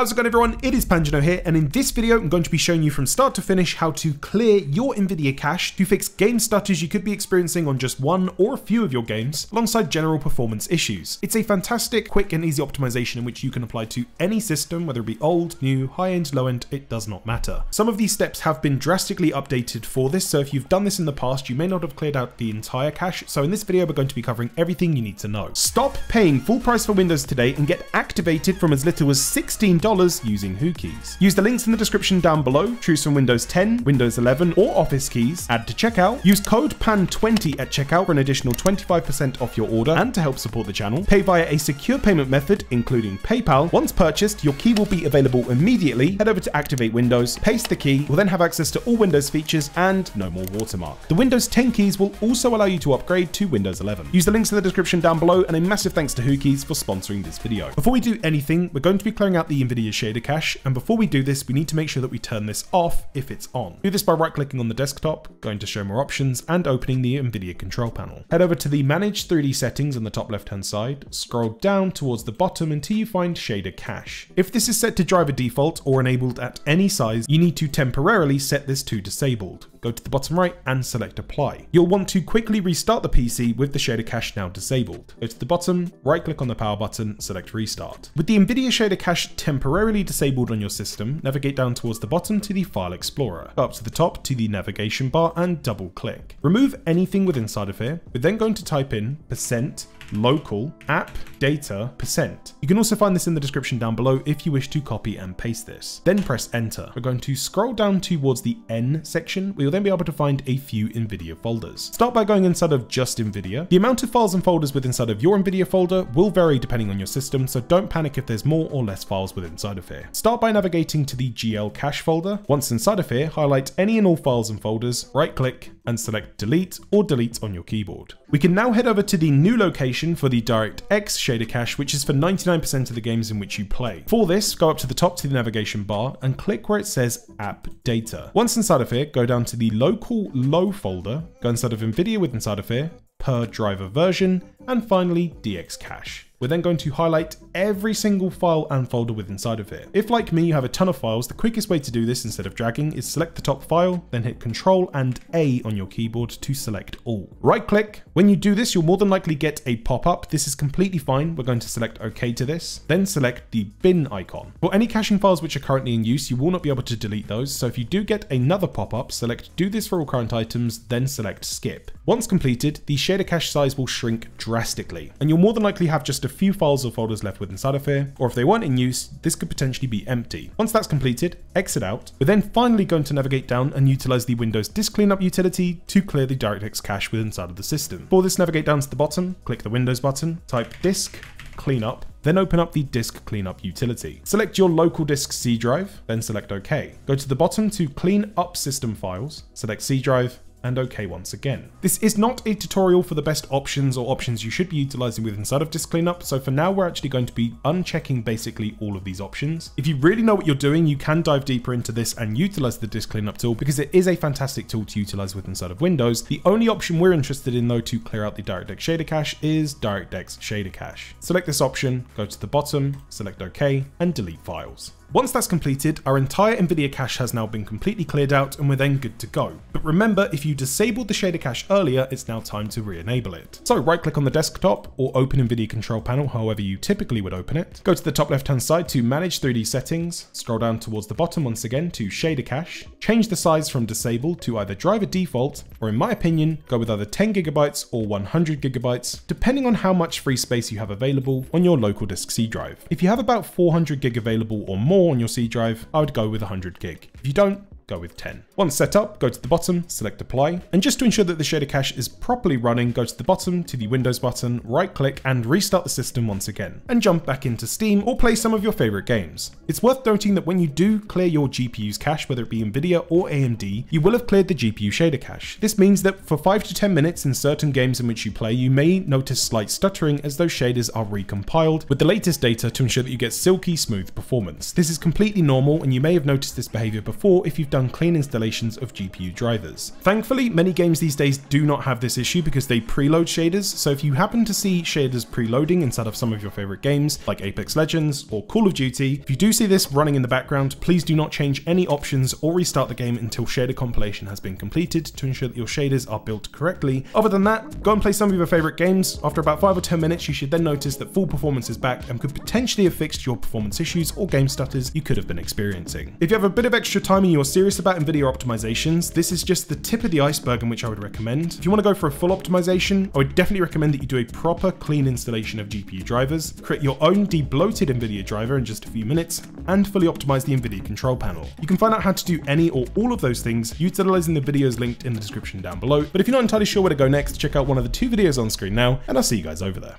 How's it going, everyone? It is Panjno here, and in this video I'm going to be showing you from start to finish how to clear your Nvidia cache to fix game stutters you could be experiencing on just one or a few of your games, alongside general performance issues. It's a fantastic, quick and easy optimization in which you can apply to any system, whether it be old, new, high-end, low-end, it does not matter. Some of these steps have been drastically updated for this, so if you've done this in the past you may not have cleared out the entire cache, so in this video we're going to be covering everything you need to know. Stop paying full price for Windows today and get activated from as little as $16 using WhoKeys. Use the links in the description down below, choose from Windows 10, Windows 11 or Office keys, add to checkout, use code PAN20 at checkout for an additional 25% off your order and to help support the channel, pay via a secure payment method including PayPal. Once purchased, your key will be available immediately. Head over to Activate Windows, paste the key, will then have access to all Windows features and no more watermark. The Windows 10 keys will also allow you to upgrade to Windows 11. Use the links in the description down below, and a massive thanks to WhoKeys for sponsoring this video. Before we do anything, we're going to be clearing out the Nvidia shader cache, and before we do this we need to make sure that we turn this off if it's on. Do this by right clicking on the desktop, going to show more options and opening the Nvidia control panel. Head over to the manage 3D settings on the top left hand side, scroll down towards the bottom until you find shader cache. If this is set to driver default or enabled at any size, you need to temporarily set this to disabled. Go to the bottom right and select apply. You'll want to quickly restart the PC with the shader cache now disabled. Go to the bottom, right click on the power button, select restart. With the Nvidia shader cache temporarily disabled on your system, navigate down towards the bottom to the File Explorer. Go up to the top to the navigation bar and double click. Remove anything within inside of here. We're then going to type in %local app data %. You can also find this in the description down below if you wish to copy and paste this. Then press enter. We're going to scroll down towards the N section. We'll then be able to find a few Nvidia folders. Start by going inside of just Nvidia. The amount of files and folders within inside of your Nvidia folder will vary depending on your system, so don't panic if there's more or less files within inside of here. Start by navigating to the GL cache folder. Once inside of here, highlight any and all files and folders, right click and select delete or delete on your keyboard. We can now head over to the new location for the DirectX shader cache, which is for 99% of the games in which you play. For this, go up to the top to the navigation bar and click where it says app data. Once inside of here, go down to the local low folder, go inside of Nvidia with inside of here, per driver version, and finally DX cache. We're then going to highlight every single file and folder with inside of here. If like me you have a ton of files, the quickest way to do this instead of dragging is select the top file, then hit Ctrl and A on your keyboard to select all. Right click. When you do this you'll more than likely get a pop-up. This is completely fine. We're going to select OK to this, then select the bin icon. For any caching files which are currently in use you will not be able to delete those, so if you do get another pop-up, select do this for all current items, then select skip. Once completed, the shader cache size will shrink drastically, and you'll more than likely have just a few files or folders left with inside of here, or if they weren't in use, this could potentially be empty. Once that's completed, exit out. We're then finally going to navigate down and utilize the Windows Disk Cleanup utility to clear the DirectX cache with inside of the system. For this, navigate down to the bottom, click the Windows button, type Disk Cleanup, then open up the Disk Cleanup utility. Select your local disk C drive, then select OK. Go to the bottom to clean up system files, select C drive, and OK once again. This is not a tutorial for the best options or options you should be utilizing with inside of Disk Cleanup, so for now we're actually going to be unchecking basically all of these options. If you really know what you're doing, you can dive deeper into this and utilize the Disk Cleanup tool because it is a fantastic tool to utilize with inside of Windows. The only option we're interested in though to clear out the DirectX shader cache is DirectX shader cache. Select this option, go to the bottom, select OK, and delete files. Once that's completed, our entire Nvidia cache has now been completely cleared out and we're then good to go. But remember, if you disabled the shader cache earlier, it's now time to re-enable it. So right click on the desktop or open Nvidia control panel however you typically would open it. Go to the top left hand side to manage 3D settings, scroll down towards the bottom once again to shader cache, change the size from disabled to either driver default, or in my opinion, go with either 10 GB or 100 GB, depending on how much free space you have available on your local disk C drive. If you have about 400 GB available or more on your C drive, I would go with 100 GB. If you don't, go with 10. Once set up, go to the bottom, select apply, and just to ensure that the shader cache is properly running, go to the bottom to the Windows button, right click and restart the system once again, and jump back into Steam or play some of your favorite games. It's worth noting that when you do clear your GPU's cache, whether it be Nvidia or AMD, you will have cleared the GPU shader cache. This means that for 5 to 10 minutes in certain games in which you play, you may notice slight stuttering as those shaders are recompiled with the latest data to ensure that you get silky smooth performance. This is completely normal and you may have noticed this behavior before if you've done done clean installations of GPU drivers. Thankfully, many games these days do not have this issue because they preload shaders, so if you happen to see shaders preloading inside of some of your favorite games, like Apex Legends or Call of Duty, if you do see this running in the background, please do not change any options or restart the game until shader compilation has been completed to ensure that your shaders are built correctly. Other than that, go and play some of your favorite games. After about 5 or 10 minutes, you should then notice that full performance is back and could potentially have fixed your performance issues or game stutters you could have been experiencing. If you have a bit of extra time and you're serious about NVIDIA optimizations, this is just the tip of the iceberg in which I would recommend. If you want to go for a full optimization, I would definitely recommend that you do a proper clean installation of GPU drivers, create your own debloated NVIDIA driver in just a few minutes, and fully optimize the NVIDIA control panel. You can find out how to do any or all of those things utilizing the videos linked in the description down below, but if you're not entirely sure where to go next, check out one of the 2 videos on screen now, and I'll see you guys over there.